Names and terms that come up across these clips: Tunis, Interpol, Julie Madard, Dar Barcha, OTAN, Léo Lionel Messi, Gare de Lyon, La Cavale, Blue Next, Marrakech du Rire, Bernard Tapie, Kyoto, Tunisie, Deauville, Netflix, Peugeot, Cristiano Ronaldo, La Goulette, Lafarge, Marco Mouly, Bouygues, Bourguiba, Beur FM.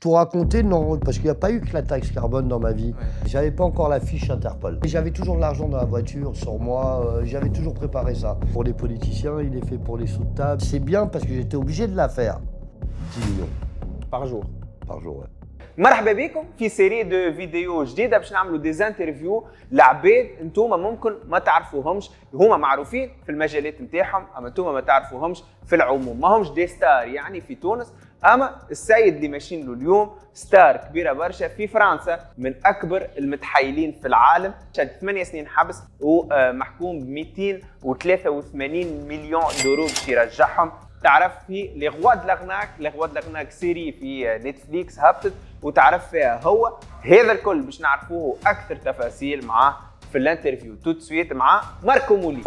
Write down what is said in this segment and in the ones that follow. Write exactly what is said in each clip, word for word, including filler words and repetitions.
Tout raconter, non, parce qu'il n'y a pas eu que la taxe carbone dans ma vie. Ouais. J'avais pas encore la fiche Interpol. J'avais toujours de l'argent dans la voiture, sur moi, euh, j'avais toujours préparé ça. Pour les politiciens, il est fait pour les sous de table. C'est bien parce que j'étais obligé de la faire. dix millions. Par jour. Par jour, ouais. مرحبا بكم في سيري دو فيديو جديده باش نعملوا دي انترفيو لعباد انتوما ممكن ما تعرفوهمش. هما معروفين في المجالات نتاعهم اما انتوما ما تعرفوهمش في العموم، ماهمش دي ستار يعني في تونس، اما السيد اللي ماشيين له اليوم ستار كبيره برشا في فرنسا، من اكبر المتحايلين في العالم، شد ثمانية سنين حبس ومحكوم ب مئتين وثلاثة وثمانين مليون يورو باش يرجعهم. تعرف في لي غوا د لاغناك، لي غوا د لاغناك سيري في نتفليكس هبطت وتعرف فيها هو. هذا الكل باش نعرفوه اكثر تفاصيل معاه في الانترفيو تو سويت مع ماركو مولي.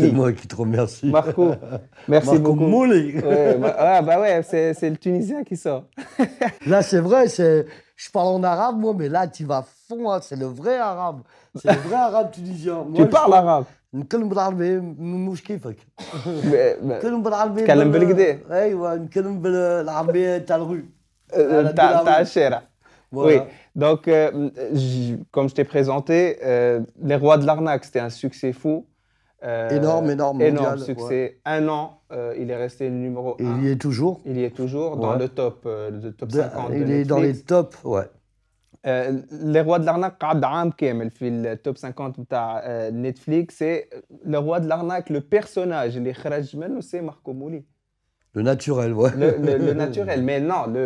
C'est moi qui te remercie. Marco, merci Marco beaucoup. Marco Mouly. Ouais, bah, ah bah ouais, c'est le Tunisien qui sort. Là, c'est vrai, je parle en arabe, moi, mais là, tu vas à fond, hein, c'est le vrai arabe. C'est le vrai arabe tunisien. Moi, tu parles arabe. نتكلم بالعربية مش كيفك. نتكلم بالعربية. نتكلم بالكدا. أيوة، نتكلم بالعربية تاع الغو. تاع تاع الشارع. Oui, donc, comme je t'ai présenté, Les Rois de l'Arnaque, c'était un succès fou. Euh, énorme, énorme, énorme succès. Ouais. Un an, euh, il est resté le numéro un. Il y est toujours. Il y est toujours dans ouais. le top, euh, le top cinquante. Il de est dans les tops, ouais. Euh, les Rois de l'Arnaque, le top cinquante de Netflix, c'est le Roi de l'Arnaque, le personnage, les Khrajmen, c'est Marco Mouly. Le naturel, ouais. Le, le, le naturel, mais non, le,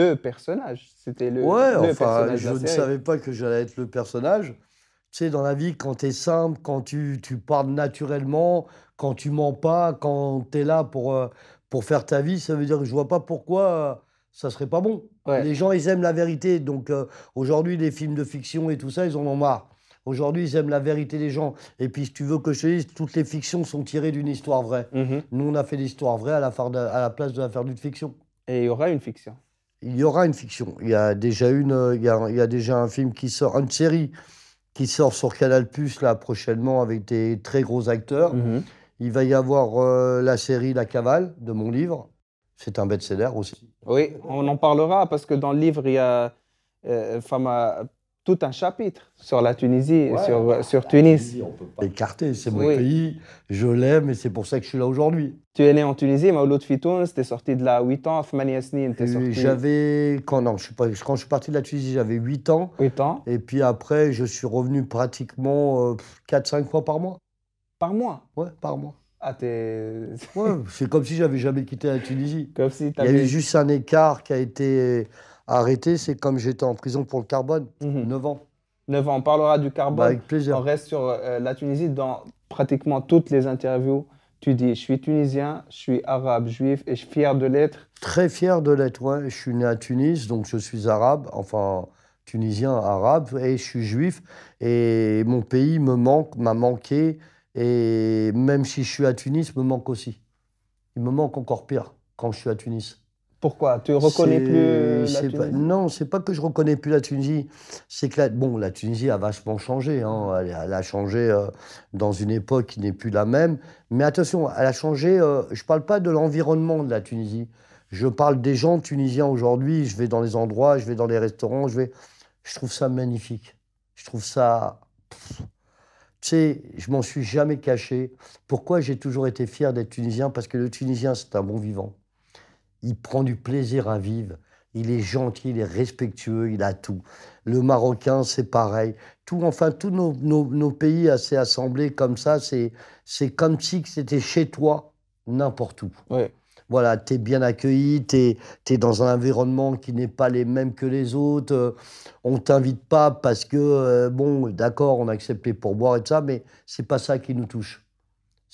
le personnage. C'était le, ouais, le enfin, personnage. Je ne savais pas que j'allais être le personnage. Tu sais, dans la vie, quand tu es simple, quand tu, tu parles naturellement, quand tu mens pas, quand tu es là pour, euh, pour faire ta vie, ça veut dire que je vois pas pourquoi euh, ça serait pas bon. Ouais. Les gens, ils aiment la vérité. Donc euh, aujourd'hui, les films de fiction et tout ça, ils en ont marre. Aujourd'hui, ils aiment la vérité des gens. Et puis, si tu veux que je te dise, toutes les fictions sont tirées d'une histoire vraie. Mmh. Nous, on a fait l'histoire vraie à la, farde, à la place de la faire d'une fiction. Et il y aura une fiction. Il y aura une fiction. Il y a déjà, une, il y a, il y a déjà un film qui sort, une série qui sort sur Canal plus, là, prochainement, avec des très gros acteurs. Mmh. Il va y avoir euh, la série La Cavale, de mon livre. C'est un best-seller aussi. Oui, on en parlera, parce que dans le livre, il y a euh, fama, tout un chapitre sur la Tunisie, ouais, sur, bah, sur Tunis. Tunisie, on peut pas écarter, c'est mon oui. pays, je l'aime, et c'est pour ça que je suis là aujourd'hui. Tu es né en Tunisie, Maouloud fi Tounes, t'es sorti de là à huit ans, Fmaniasnine, t'es sorti... J'avais... Quand, non, je suis pas... Quand je suis parti de la Tunisie, j'avais huit ans. huit ans. Et puis après, je suis revenu pratiquement euh, quatre cinq fois par mois. Par mois? Ouais, par mois. Ah, t'es... ouais, c'est comme si j'avais jamais quitté la Tunisie. Comme si t'avais... Il y avait juste un écart qui a été arrêté, c'est comme j'étais en prison pour le carbone, mmh. neuf ans. neuf ans, on parlera du carbone. Bah, avec plaisir. On reste sur euh, la Tunisie dans pratiquement toutes les interviews. Tu dis, je suis tunisien, je suis arabe, juif, et je suis fier de l'être. Très fier de l'être, ouais. Je suis né à Tunis, donc je suis arabe, enfin tunisien, arabe, et je suis juif. Et mon pays me manque, m'a manqué, et même si je suis à Tunis, me manque aussi. Il me manque encore pire quand je suis à Tunis. Pourquoi? Tu ne reconnais plus la Tunisie? Pas, non, c'est pas que je ne reconnais plus la Tunisie. C'est que la, bon, la Tunisie a vachement changé. Hein. Elle, elle a changé euh, dans une époque qui n'est plus la même. Mais attention, elle a changé... Euh, je ne parle pas de l'environnement de la Tunisie. Je parle des gens tunisiens aujourd'hui. Je vais dans les endroits, je vais dans les restaurants. Je, vais... je trouve ça magnifique. Je trouve ça... Pff. Tu sais, je m'en suis jamais caché. Pourquoi j'ai toujours été fier d'être tunisien? Parce que le Tunisien, c'est un bon vivant. Il prend du plaisir à vivre. Il est gentil, il est respectueux, il a tout. Le Marocain, c'est pareil. Tout, enfin, tous nos, nos, nos pays assez assemblés comme ça, c'est comme si c'était chez toi, n'importe où. Oui. Voilà, t'es bien accueilli, t'es t'es dans un environnement qui n'est pas les mêmes que les autres. Euh, on t'invite pas parce que, euh, bon, d'accord, on accepte les pourboires et tout ça, mais c'est pas ça qui nous touche.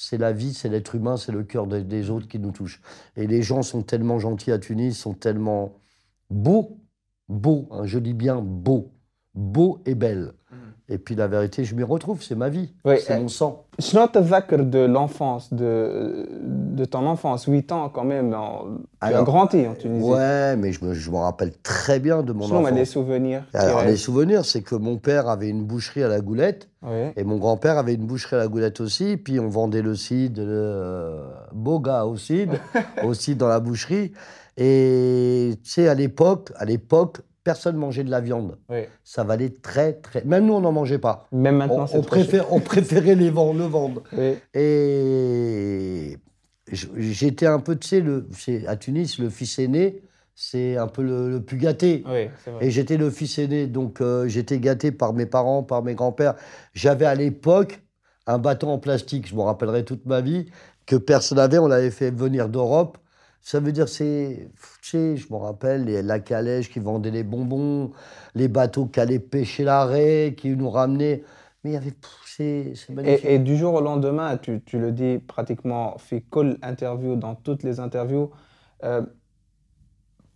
C'est la vie, c'est l'être humain, c'est le cœur de, des autres qui nous touche. Et les gens sont tellement gentils à Tunis, sont tellement beaux, beaux, hein, je dis bien beaux, beaux et belles. Mmh. Et puis la vérité, je m'y retrouve, c'est ma vie, oui, c'est euh, mon sang. Je n'entends de l'enfance, de, de ton enfance, huit ans quand même, en, tu alors, as grandi en Tunisie. Ouais, mais je me, je me rappelle très bien de mon enfance. Sinon, on a des souvenirs. Alors, les souvenirs, c'est que mon père avait une boucherie à La Goulette, oui. Et mon grand-père avait une boucherie à La Goulette aussi, puis on vendait le cidre, le boga au cidre, aussi dans la boucherie. Et tu sais, à l'époque, à l'époque, personne ne mangeait de la viande. Oui. Ça valait très, très... Même nous, on n'en mangeait pas. Même maintenant, c'est trop cher. On préférait les vendre, le vendre. Oui. Et j'étais un peu, tu sais, le... à Tunis, le fils aîné, c'est un peu le, le plus gâté. Oui, c'est vrai. Et j'étais le fils aîné, donc euh, j'étais gâté par mes parents, par mes grands-pères. J'avais à l'époque un bâton en plastique, je m'en rappellerai toute ma vie, que personne n'avait, on l'avait fait venir d'Europe. Ça veut dire, c'est, tu sais, je me rappelle, les, la calèche qui vendait les bonbons, les bateaux qui allaient pêcher l'arrêt, qui nous ramenaient. Mais il y avait, c'est magnifique. Et, et du jour au lendemain, tu, tu le dis pratiquement, fait call interview dans toutes les interviews, euh,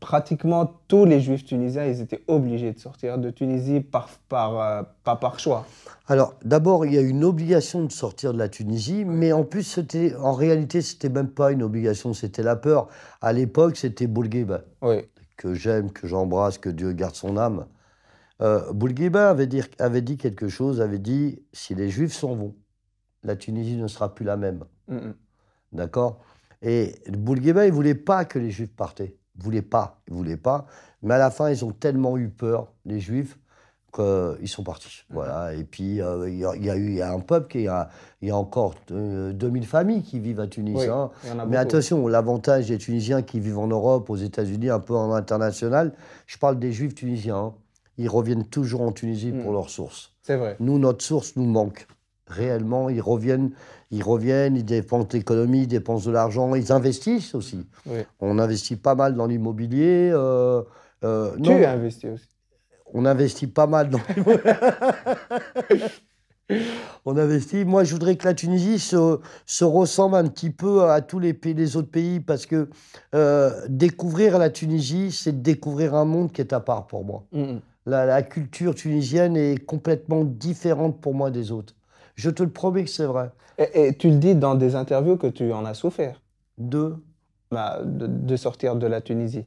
pratiquement tous les Juifs tunisiens, ils étaient obligés de sortir de Tunisie, par, par, euh, pas par choix. Alors, d'abord, il y a une obligation de sortir de la Tunisie, mais en plus, en réalité, c'était même pas une obligation, c'était la peur. À l'époque, c'était Bourguiba, oui. Que j'aime, que j'embrasse, que Dieu garde son âme. Euh, Bourguiba avait, avait dit quelque chose, avait dit, si les Juifs s'en vont, la Tunisie ne sera plus la même. Mm-hmm. D'accord? Et Bourguiba, il voulait pas que les Juifs partaient. Ils ne voulaient pas, ils ne voulaient pas. Mais à la fin, ils ont tellement eu peur, les Juifs, qu'ils sont partis. Mmh. Voilà. Et puis, il euh, y, y, y a un peuple, qui a, y a encore euh, deux mille familles qui vivent à Tunis. Oui, hein. Mais attention, l'avantage des Tunisiens qui vivent en Europe, aux États-Unis, un peu en international, je parle des Juifs tunisiens, hein. Ils reviennent toujours en Tunisie mmh. pour leurs sources. C'est vrai. Nous, notre source nous manque. Réellement, ils reviennent, ils reviennent, ils dépensent l'économie, ils dépensent de l'argent, ils investissent aussi. Oui. On investit pas mal dans l'immobilier. Euh, euh, tu non, investis aussi. On investit pas mal dans l'immobilier. On investit. Moi, je voudrais que la Tunisie se, se ressemble un petit peu à tous les, pays, les autres pays, parce que euh, découvrir la Tunisie, c'est découvrir un monde qui est à part pour moi. Mmh. La, la culture tunisienne est complètement différente pour moi des autres. Je te le promets que c'est vrai. Et, et tu le dis dans des interviews que tu en as souffert. De bah, de, de sortir de la Tunisie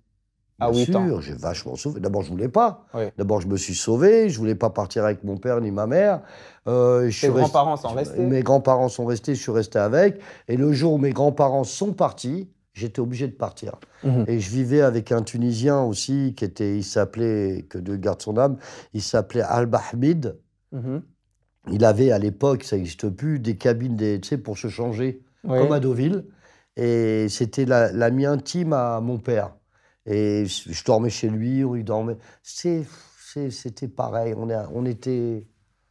à huit ans. Bien sûr, j'ai vachement souffert. D'abord, je ne voulais pas. Oui. D'abord, je me suis sauvé. Je ne voulais pas partir avec mon père ni ma mère. Euh, Tes grands-parents rest... sont restés. Mes grands-parents sont restés, je suis resté avec. Et le jour où mes grands-parents sont partis, j'étais obligé de partir. Mmh. Et je vivais avec un Tunisien aussi, qui était, il s'appelait, que Dieu garde son âme, il s'appelait Al-Bahmid. Mmh. Il avait à l'époque, ça n'existe plus, des cabines des, tu sais, pour se changer, oui. Comme à Deauville. Et c'était l'ami intime à mon père. Et je dormais chez lui, ou il dormait. C'était pareil, on, a, on était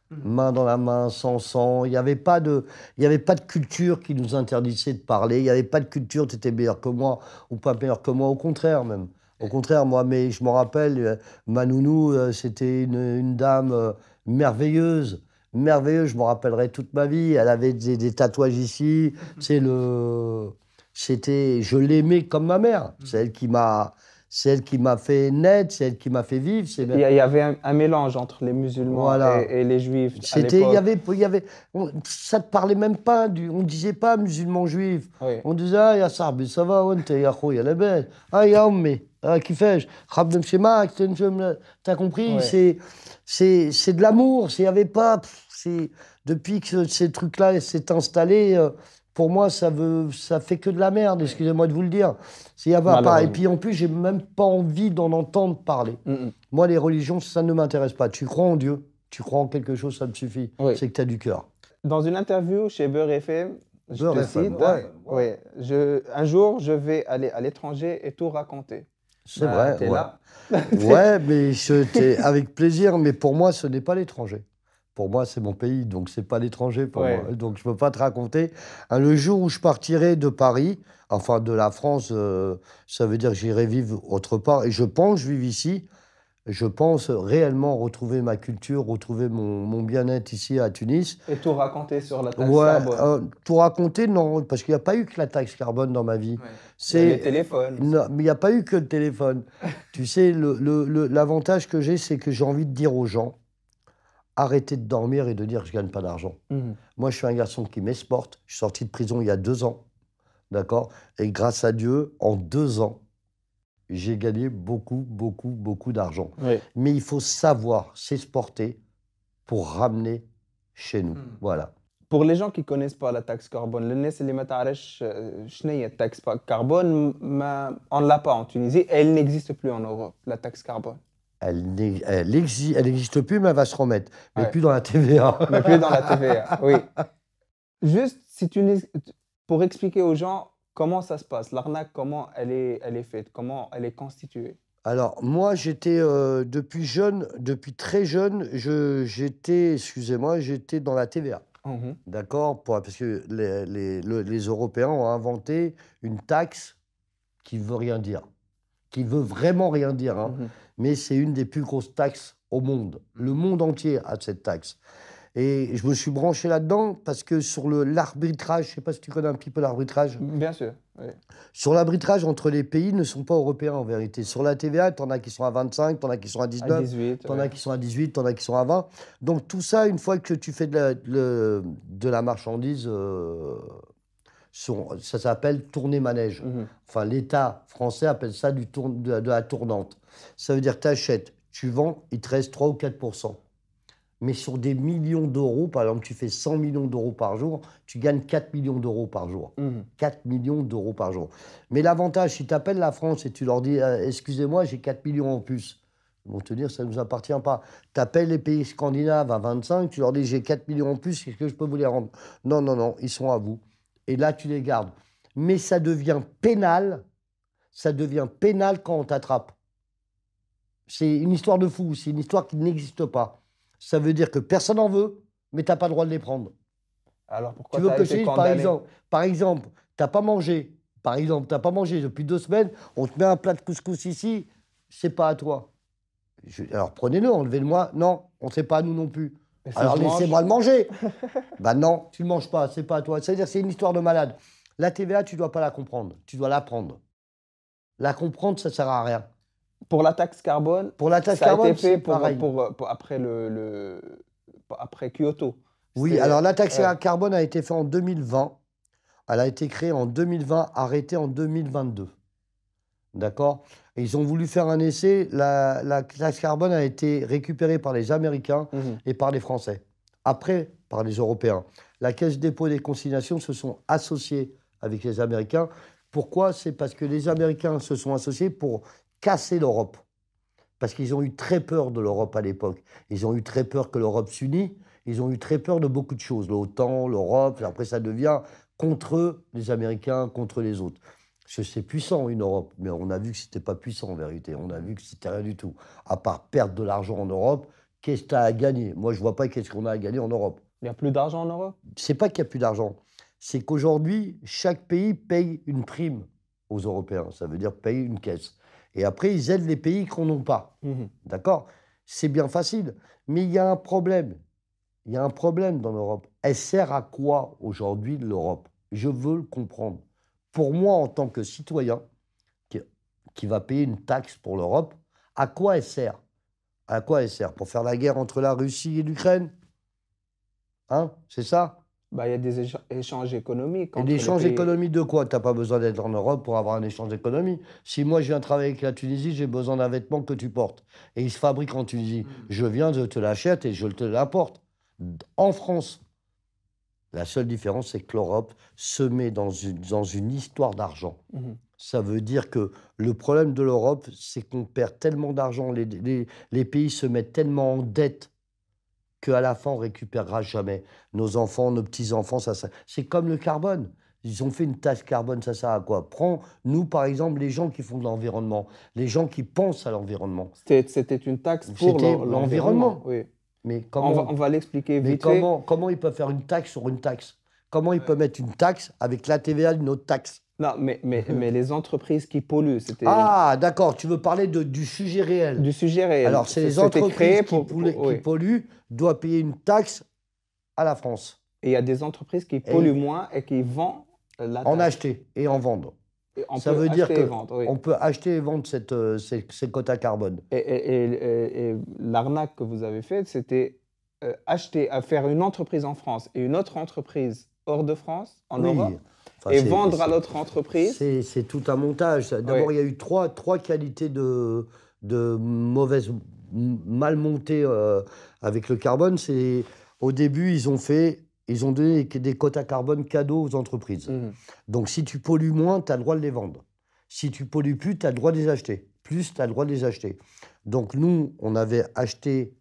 main dans la main, sans sang. Il n'y avait, avait pas de culture qui nous interdisait de parler. Il n'y avait pas de culture, tu étais meilleur que moi, ou pas meilleur que moi, au contraire même. Au contraire, moi, mais je me rappelle, ma nounou, c'était une, une dame merveilleuse. Merveilleux, je me rappellerai toute ma vie. Elle avait des, des tatouages ici. C'est le, c'était, je l'aimais comme ma mère. C'est elle qui m'a, c'est elle qui m'a fait naître, c'est elle qui m'a fait vivre. Il y, y avait un, un mélange entre les musulmans voilà. et, et les juifs. C'était, il y avait, il y avait, on, ça ne parlait même pas du, on disait pas musulman juif. Oui. On disait ah ya Sarbi, ça va, on ya khoya la belle, ah ya ummi, ah qui fais-je, khabdem chez Marc, t'as compris, oui. c'est. C'est de l'amour, il n'y avait pas... Depuis que ces trucs-là s'est installé, euh, pour moi, ça veut, ça fait que de la merde, excusez-moi de vous le dire. Y a pas, pas. Et puis en plus, j'ai même pas envie d'en entendre parler. Mm-mm. Moi, les religions, ça ne m'intéresse pas. Tu crois en Dieu, tu crois en quelque chose, ça me suffit. Oui. C'est que tu as du cœur. Dans une interview chez Beur F M, je Beur te F M, cite, ouais, ouais. Ouais, je, un jour, je vais aller à l'étranger et tout raconter. C'est ah, vrai, t'es ouais. Là. Ouais, mais je, avec plaisir, mais pour moi, ce n'est pas l'étranger. Pour moi, c'est mon pays, donc c'est pas l'étranger pour ouais. Moi. Donc, je ne peux pas te raconter. Le jour où je partirai de Paris, enfin de la France, euh, ça veut dire que j'irai vivre autre part. Et je pense, je vis ici, je pense réellement retrouver ma culture, retrouver mon, mon bien-être ici à Tunis. Et tout raconter sur la taxe ouais, carbone. Euh, tout raconter, non, parce qu'il n'y a pas eu que la taxe carbone dans ma vie. Ouais. C'est le téléphone. Non, mais il n'y a pas eu que le téléphone. Tu sais, l'avantage le, le, le, que j'ai, c'est que j'ai envie de dire aux gens, arrêter de dormir et de dire que je ne gagne pas d'argent. Mmh. Moi, je suis un garçon qui m'exporte. Je suis sorti de prison il y a deux ans, d'accord? Et grâce à Dieu, en deux ans, j'ai gagné beaucoup, beaucoup, beaucoup d'argent. Oui. Mais il faut savoir s'exporter pour ramener chez nous. Mmh. Voilà. Pour les gens qui ne connaissent pas la taxe carbone, les gens qui ne connaissent pas la taxe carbone, on ne l'a pas en Tunisie, elle n'existe plus en Europe, la taxe carbone. Elle n'existe plus, mais elle va se remettre. Mais ouais. Plus dans la T V A. Mais plus dans la T V A, oui. Juste, si tu, pour expliquer aux gens comment ça se passe, l'arnaque, comment elle est, elle est faite, comment elle est constituée. Alors, moi, j'étais, euh, depuis jeune, depuis très jeune, j'étais, je, excusez-moi, j'étais dans la T V A. Mmh. D'accord, parce que les, les, les, les Européens ont inventé une taxe qui ne veut rien dire, qui ne veut vraiment rien dire, hein. Mmh. Mais c'est une des plus grosses taxes au monde. Le monde entier a cette taxe. Et je me suis branché là-dedans parce que sur l'arbitrage, je ne sais pas si tu connais un petit peu l'arbitrage. Bien sûr, oui. Sur l'arbitrage entre les pays, ils ne sont pas européens en vérité. Sur la T V A, t'en as qui sont à vingt-cinq, t'en as qui sont à dix-neuf, t'en as qui sont à dix-huit, t'en as qui sont à vingt. Donc tout ça, une fois que tu fais de la, de, de la marchandise, euh, sur, ça s'appelle tourner manège. Mm-hmm. Enfin, l'État français appelle ça du tour, de, de la tournante. Ça veut dire que tu achètes, tu vends, il te reste trois ou quatre pour cent. Mais sur des millions d'euros, par exemple, tu fais cent millions d'euros par jour, tu gagnes quatre millions d'euros par jour. Mmh. quatre millions d'euros par jour. Mais l'avantage, si tu appelles la France et tu leur dis euh, « Excusez-moi, j'ai quatre millions en plus », ils vont te dire « Ça ne nous appartient pas ». Tu appelles les pays scandinaves à vingt-cinq, tu leur dis « J'ai quatre millions en plus, qu'est-ce que je peux vous les rendre ?» Non, non, non, ils sont à vous. Et là, tu les gardes. Mais ça devient pénal, ça devient pénal quand on t'attrape. C'est une histoire de fou, c'est une histoire qui n'existe pas. Ça veut dire que personne n'en veut, mais tu n'as pas le droit de les prendre. Alors pourquoi tu veux que je dise, par exemple, par exemple, tu n'as pas mangé. Par exemple, tu n'as pas mangé depuis deux semaines, on te met un plat de couscous ici, c'est pas à toi. Je, alors prenez-le, enlevez-le-moi. Non, on ne sait pas, nous non plus. Mais alors laissez-moi le manger. Ben non, tu ne le manges pas, c'est pas à toi. C'est-à-dire c'est une histoire de malade. La T V A, tu ne dois pas la comprendre, tu dois l'apprendre. La comprendre, ça ne sert à rien. Pour la taxe carbone, pour la taxe ça carbone, a été fait pour, pour, pour, pour, après, le, le, après Kyoto. Oui, alors la taxe euh... carbone a été faite en deux mille vingt. Elle a été créée en deux mille vingt, arrêtée en deux mille vingt-deux. D'accord? Ils ont voulu faire un essai. La, la taxe carbone a été récupérée par les Américains mmh. et par les Français. Après, par les Européens. La Caisse des dépôts et des consignations se sont associées avec les Américains. Pourquoi? C'est parce que les Américains se sont associés pour casser l'Europe, parce qu'ils ont eu très peur de l'Europe à l'époque. Ils ont eu très peur que l'Europe s'unisse, ils ont eu très peur de beaucoup de choses, l'OTAN, l'Europe, après ça devient contre eux, les Américains, contre les autres. Parce que c'est puissant une Europe, mais on a vu que c'était pas puissant en vérité, on a vu que c'était rien du tout. À part perdre de l'argent en Europe, qu'est-ce que tu as à gagner? Moi je vois pas qu'est-ce qu'on a à gagner en Europe. Il n'y a plus d'argent en Europe? C'est pas qu'il n'y a plus d'argent, c'est qu'aujourd'hui, chaque pays paye une prime aux Européens, ça veut dire payer une caisse. Et après, ils aident les pays qu'on n'a pas. Mmh. D'accord? C'est bien facile. Mais il y a un problème. Il y a un problème dans l'Europe. Elle sert à quoi aujourd'hui l'Europe? Je veux le comprendre. Pour moi, en tant que citoyen qui, qui va payer une taxe pour l'Europe, à quoi elle sert? À quoi elle sert? Pour faire la guerre entre la Russie et l'Ukraine? Hein? C'est ça? Il bah, y a des écha échanges économiques. Et des échanges pays... économiques de quoi? Tu n'as pas besoin d'être en Europe pour avoir un échange d'économie. Si moi, je viens travailler avec la Tunisie, j'ai besoin d'un vêtement que tu portes. Et il se fabrique en Tunisie. Mmh. Je viens, je te l'achète et je te l'apporte. En France, la seule différence, c'est que l'Europe se met dans une, dans une histoire d'argent. Mmh. Ça veut dire que le problème de l'Europe, c'est qu'on perd tellement d'argent, les, les, les pays se mettent tellement en dette qu'à la fin, on ne récupérera jamais. Nos enfants, nos petits-enfants, ça, ça... c'est comme le carbone. Ils ont fait une taxe carbone, ça sert à quoi? Prends, nous, par exemple, les gens qui font de l'environnement, les gens qui pensent à l'environnement. C'était une taxe pour l'environnement. Oui. Mais comment, on va, on va l'expliquer vite. Mais comment, comment ils peuvent faire une taxe sur une taxe? Comment ils peuvent mettre une taxe avec la T V A, une autre taxe? Non, mais, mais, mais les entreprises qui polluent, c'était... Ah, d'accord, tu veux parler de, du sujet réel. Du sujet réel. Alors, c'est les entreprises pour, qui, polluent, pour, oui. qui polluent doivent payer une taxe à la France. Et il y a des entreprises qui polluent et moins et qui vendent la taxe. En acheter et en vendre. Et on Ça peut veut dire qu'on oui. peut acheter et vendre cette, cette, cette, ces quotas carbone. Et, et, et, et, et l'arnaque que vous avez faite, c'était euh, acheter, à faire une entreprise en France et une autre entreprise hors de France, en oui. Europe, enfin, et vendre à l'autre entreprise. C'est tout un montage. D'abord, oui. il y a eu trois, trois qualités de, de mauvaise, mal montée euh, avec le carbone. C'est au début, ils ont fait... Ils ont donné des quotas carbone cadeaux aux entreprises. Mmh. Donc, si tu pollues moins, tu as le droit de les vendre. Si tu pollues plus, tu as le droit de les acheter. Plus, tu as le droit de les acheter. Donc, nous, on avait acheté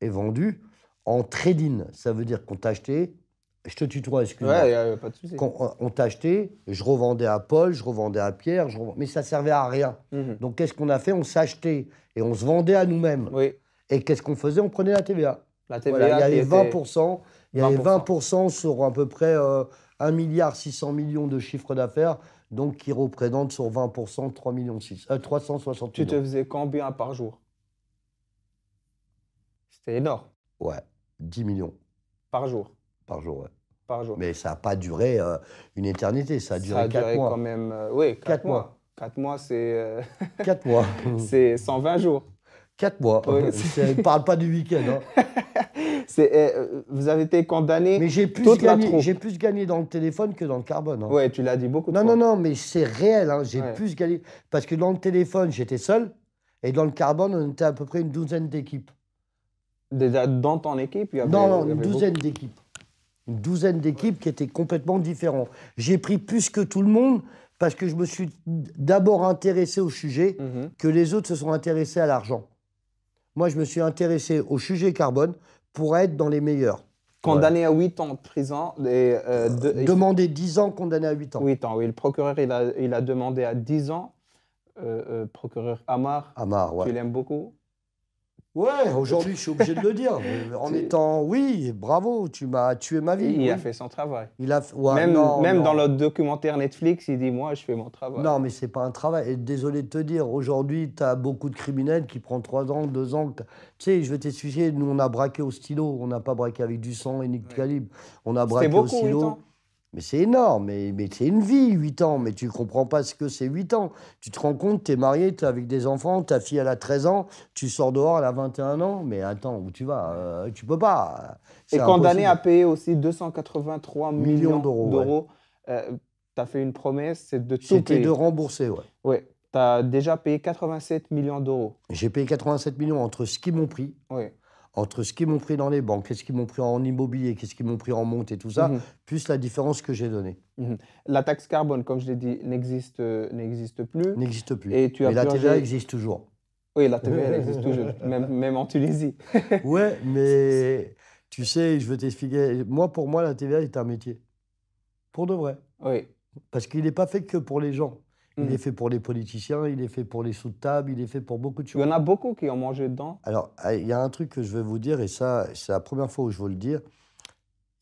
et vendu en trading. Ça veut dire qu'on t'a acheté... Je te tutoie, excuse-moi. Ouais, y a, y a pas de souci. On t'a acheté, je revendais à Paul, je revendais à Pierre, je revendais... mais ça servait à rien. Mmh. Donc, qu'est-ce qu'on a fait? On s'achetait et on se vendait à nous-mêmes. Oui. Et qu'est-ce qu'on faisait? On prenait la T V A. La T V A, voilà, y avait vingt pour cent... Était... Il y avait vingt pour cent sur à peu près euh, un milliard six cents millions de chiffre d'affaires, donc qui représente sur vingt pour cent trois millions six, euh, trois cent soixante Tu millions. Te faisais combien par jour? C'était énorme. Ouais, dix millions. Par jour? Par jour, ouais. Par jour. Mais ça n'a pas duré euh, une éternité, ça a ça duré a quatre duré mois. Ça a duré quand même, euh, oui, quatre mois. quatre mois, c'est... Euh... quatre mois. C'est cent vingt jours. quatre mois. Oui, je ne parle pas du week-end. Hein. Euh, vous avez été condamné. Mais j'ai plus, plus gagné dans le téléphone que dans le carbone. Hein. Oui, tu l'as dit beaucoup. Non, non, non, mais c'est réel. Hein. J'ai ouais. plus gagné. Parce que dans le téléphone, j'étais seul. Et dans le carbone, on était à peu près une douzaine d'équipes. Déjà dans ton équipe il y avait, Non, non, il y avait une douzaine d'équipes. Une douzaine d'équipes qui étaient complètement différentes. J'ai pris plus que tout le monde parce que je me suis d'abord intéressé au sujet mm-hmm. que les autres se sont intéressés à l'argent. Moi, je me suis intéressé au sujet carbone pour être dans les meilleurs. Condamné ouais. à huit ans de prison. Et, euh, de, Demandé dix ans, condamné à huit ans. huit ans, oui. Le procureur, il a, il a demandé à dix ans. Euh, euh, procureur Amar, Amar ouais. tu l'aimes beaucoup? Ouais, aujourd'hui, je suis obligé de le dire. En tu... étant, oui, bravo, tu m'as tué ma vie. Il oui. a fait son travail. Il a... ouais, même non, même non. dans le documentaire Netflix, il dit, moi, je fais mon travail. Non, mais c'est pas un travail. Et désolé de te dire, aujourd'hui, tu as beaucoup de criminels qui prennent trois ans, deux ans. Tu sais, je vais t'expliquer, nous, on a braqué au stylo. On n'a pas braqué avec du sang et ni de ouais. calibre. On a braqué beaucoup, au stylo. Mais c'est énorme, mais, mais c'est une vie, huit ans, mais tu ne comprends pas ce que c'est huit ans. Tu te rends compte, tu es marié, tu es avec des enfants, ta fille elle a treize ans, tu sors dehors, elle a vingt et un ans, mais attends, où tu vas euh, tu peux pas. Et condamné à payer aussi deux cent quatre-vingt-trois millions d'euros. Ouais. Euh, tu as fait une promesse, c'est de tout payer. C'était de rembourser, ouais. Oui, tu as déjà payé quatre-vingt-sept millions d'euros. J'ai payé quatre-vingt-sept millions entre ce qu'ils m'ont pris. Ouais. Entre ce qu'ils m'ont pris dans les banques, qu'est-ce qu'ils m'ont pris en immobilier, qu'est-ce qu'ils m'ont pris en monte et tout ça, mmh. plus la différence que j'ai donnée. Mmh. La taxe carbone, comme je l'ai dit, n'existe euh, n'existe plus. N'existe plus. Et tu as mais la T V A existe toujours. Oui, la T V A elle existe toujours, même, même en Tunisie. Ouais, mais tu sais, je veux t'expliquer. Moi, pour moi, la T V A est un métier. Pour de vrai. Oui. Parce qu'il n'est pas fait que pour les gens. Il mmh. est fait pour les politiciens, il est fait pour les sous-tables, il est fait pour beaucoup de choses. Il y en a beaucoup qui ont mangé dedans. Alors, il y a un truc que je vais vous dire, et ça, c'est la première fois où je veux le dire.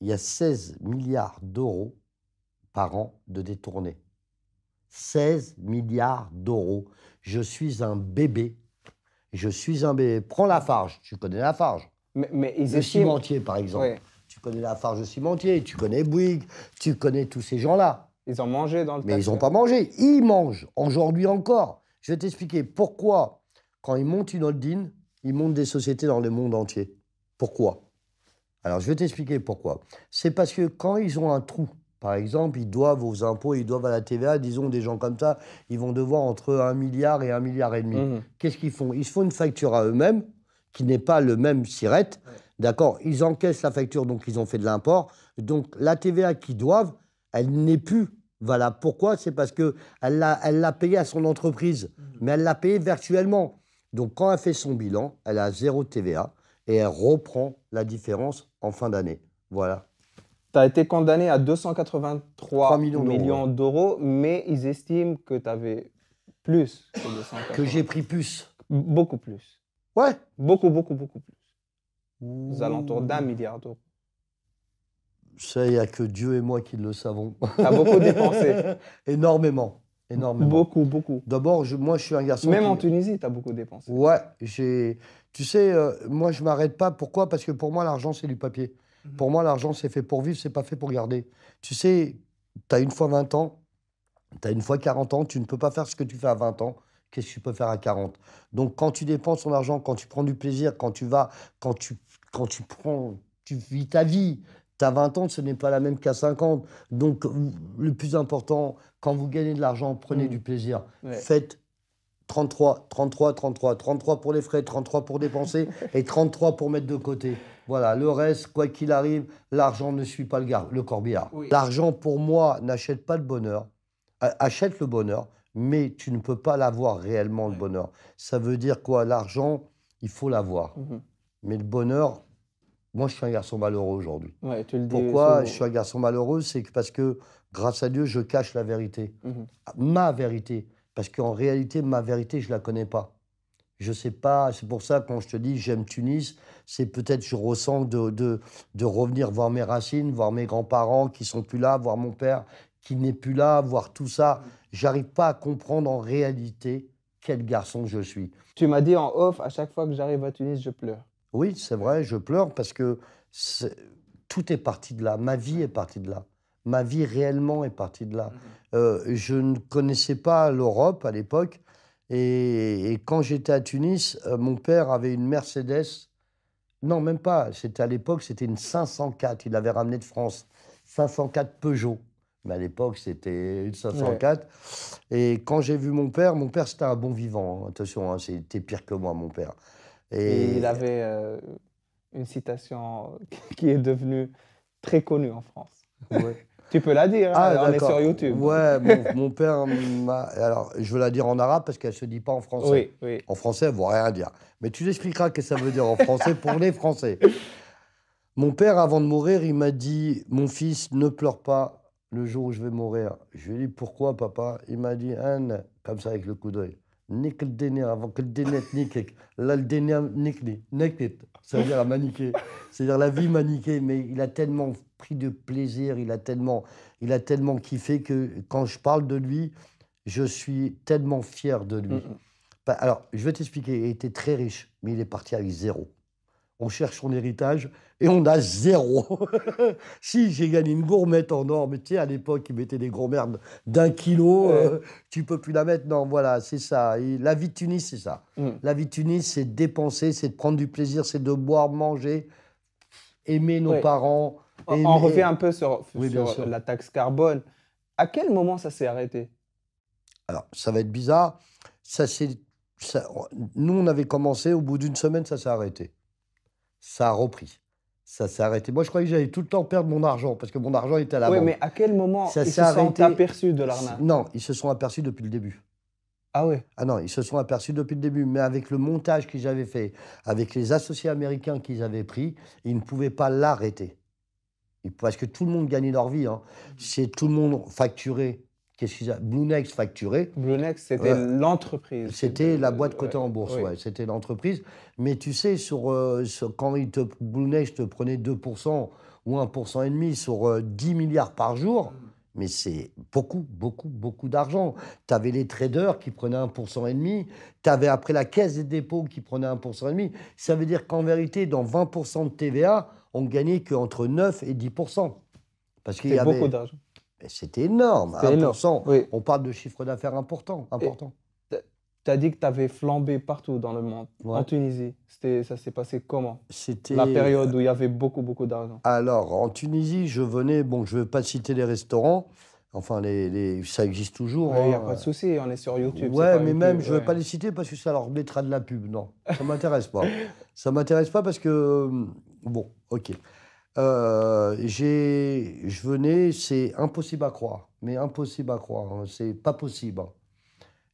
Il y a seize milliards d'euros par an de détournés. seize milliards d'euros. Je suis un bébé. Je suis un bébé. Prends Lafarge. Tu connais Lafarge. Mais, mais ils le estiment... cimentier, par exemple. Oui. Tu connais Lafarge, le cimentier. Tu connais Bouygues. Tu connais tous ces gens-là. Ils ont mangé dans le Mais ils n'ont pas mangé. Ils mangent, aujourd'hui encore. Je vais t'expliquer pourquoi, quand ils montent une holding, ils montent des sociétés dans le monde entier. Pourquoi? Alors, je vais t'expliquer pourquoi. C'est parce que quand ils ont un trou, par exemple, ils doivent aux impôts, ils doivent à la T V A, disons, des gens comme ça, ils vont devoir entre un milliard et un milliard et demi. Mmh. Qu'est-ce qu'ils font? Ils se font une facture à eux-mêmes, qui n'est pas le même sirette. Ouais. D'accord? Ils encaissent la facture, donc ils ont fait de l'import. Donc, la T V A qu'ils doivent, elle n'est plus valable. Pourquoi? C'est parce qu'elle l'a elle l'a payée à son entreprise, mais elle l'a payée virtuellement. Donc, quand elle fait son bilan, elle a zéro T V A et elle reprend la différence en fin d'année. Voilà. Tu as été condamné à deux cent quatre-vingt-trois millions d'euros, mais ils estiment que tu avais plus que deux cent quatre-vingt-trois. Que j'ai pris plus. Beaucoup plus. Ouais. Beaucoup, beaucoup, beaucoup plus. Ouh. Aux alentours d'un milliard d'euros. Ça, il n'y a que Dieu et moi qui le savons. Tu as beaucoup dépensé. Énormément. Énormément. Beaucoup, beaucoup. D'abord, moi, je suis un garçon... Même qui... en Tunisie, tu as beaucoup dépensé. Ouais. Tu sais, euh, moi, je ne m'arrête pas. Pourquoi? Parce que pour moi, l'argent, c'est du papier. Mmh. Pour moi, l'argent, c'est fait pour vivre, c'est pas fait pour garder. Tu sais, tu as une fois vingt ans, tu as une fois quarante ans, tu ne peux pas faire ce que tu fais à vingt ans. Qu'est-ce que tu peux faire à quarante? Donc, quand tu dépenses ton argent, quand tu prends du plaisir, quand tu vas, quand tu quand tu prends, tu vis ta vie. T'as vingt ans, ce n'est pas la même qu'à cinquante. Donc, le plus important, quand vous gagnez de l'argent, prenez mmh. du plaisir. Ouais. Faites trente-trois, trente-trois, trente-trois. trente-trois pour les frais, trente-trois pour dépenser et trente-trois pour mettre de côté. Voilà, le reste, quoi qu'il arrive, l'argent ne suit pas le, gar- le corbillard. Oui. L'argent, pour moi, n'achète pas le bonheur. Achète le bonheur, mais tu ne peux pas l'avoir réellement, ouais. le bonheur. Ça veut dire quoi? L'argent, il faut l'avoir. Mmh. Mais le bonheur... Moi, je suis un garçon malheureux aujourd'hui. Ouais, tu le dis. Pourquoi je suis un garçon malheureux? C'est parce que, grâce à Dieu, je cache la vérité. Mmh. Ma vérité. Parce qu'en réalité, ma vérité, je ne la connais pas. Je ne sais pas. C'est pour ça, quand je te dis j'aime Tunis, c'est peut-être je ressens de, de, de revenir voir mes racines, voir mes grands-parents qui ne sont plus là, voir mon père qui n'est plus là, voir tout ça. Mmh. Je n'arrive pas à comprendre en réalité quel garçon je suis. Tu m'as dit en off, à chaque fois que j'arrive à Tunis, je pleure. Oui, c'est vrai, je pleure parce que c'est... tout est parti de là. Ma vie est partie de là. Ma vie réellement est partie de là. Euh, je ne connaissais pas l'Europe à l'époque. Et, et quand j'étais à Tunis, euh, mon père avait une Mercedes. Non, même pas. C'était à l'époque, c'était une cinq cent quatre. Il l'avait ramenée de France. cinq cent quatre Peugeot. Mais à l'époque, c'était une cinq cent quatre. Ouais. Et quand j'ai vu mon père, mon père, c'était un bon vivant. Hein. Attention, hein, c'était pire que moi, mon père. Et, et il avait euh, une citation qui est devenue très connue en France. Ouais. Tu peux la dire, ah, hein, on est sur YouTube. Ouais, mon, mon père m'a... Alors, je veux la dire en arabe parce qu'elle ne se dit pas en français. Oui, oui. En français, elle ne voit rien dire. Mais tu expliqueras ce que ça veut dire en français pour les Français. Mon père, avant de mourir, il m'a dit « Mon fils, ne pleure pas le jour où je vais mourir. » Je lui ai dit « Pourquoi, papa ?» Il m'a dit « Comme ça, avec le coup d'œil. » Nique le déni avant que le déni te nique. Là, le déni nique ni. Ça veut dire la maniquer. C'est-à-dire la vie maniquée. Mais il a tellement pris de plaisir, il a tellement, il a tellement kiffé que quand je parle de lui, je suis tellement fier de lui. Mm-hmm. Alors, je vais t'expliquer. Il était très riche, mais il est parti avec zéro. On cherche son héritage et on a zéro. Si, j'ai gagné une gourmette en or, mais tu sais, à l'époque, ils mettaient des gourmettes d'un kilo, euh, tu peux plus la mettre. Non, voilà, c'est ça. Et la vie de Tunis, c'est ça. Mm. La vie de Tunis, c'est de dépenser, c'est de prendre du plaisir, c'est de boire, manger, aimer nos oui. parents. Aimer... On revient un peu sur, oui, sur la taxe carbone. À quel moment ça s'est arrêté? Alors, ça va être bizarre. Ça, c'est, ça, nous, on avait commencé, au bout d'une semaine, ça s'est arrêté. Ça a repris. Ça s'est arrêté. Moi, je croyais que j'allais tout le temps perdre mon argent, parce que mon argent était à la banque. Oui, mais à quel moment ça ils se arrêté... sont aperçus de l'arnaque? Non, ils se sont aperçus depuis le début. Ah oui? Ah non, ils se sont aperçus depuis le début. Mais avec le montage qu'ils avaient fait, avec les associés américains qu'ils avaient pris, ils ne pouvaient pas l'arrêter. Parce que tout le monde gagnait leur vie. Hein. C'est tout le monde facturé. Qu'est-ce qu'ils a... Blue Next facturé. Blue Next, c'était euh, l'entreprise. C'était la boîte cotée ouais. en bourse, oui. ouais. C'était l'entreprise. Mais tu sais, sur, euh, sur, quand il te, Blue Next te prenait deux pour cent ou un virgule cinq pour cent sur euh, dix milliards par jour, mais c'est beaucoup, beaucoup, beaucoup d'argent. Tu avais les traders qui prenaient un virgule cinq pour cent. Tu avais après la caisse des dépôts qui prenait un virgule cinq pour cent. Ça veut dire qu'en vérité, dans vingt pour cent de T V A, on ne gagnait qu'entre neuf et dix pour cent. Parce qu'il y avait beaucoup d'argent. C'était énorme, c'était un pour cent. Énorme, oui. On parle de chiffre d'affaires important. important. Tu as dit que tu avais flambé partout dans le monde. Ouais. En Tunisie, c'était, ça s'est passé comment? C'était la période où il y avait beaucoup, beaucoup d'argent. Alors, en Tunisie, je venais... Bon, je ne vais pas citer les restaurants. Enfin, les, les... ça existe toujours. Il ouais, n'y hein. a pas de souci, on est sur YouTube. Ouais, mais même, pub, je ne ouais. vais pas les citer parce que ça leur mettra de la pub. Non, ça ne m'intéresse pas. Ça ne m'intéresse pas parce que... Bon, OK. Euh, j'ai, je venais, c'est impossible à croire, mais impossible à croire, hein, c'est pas possible.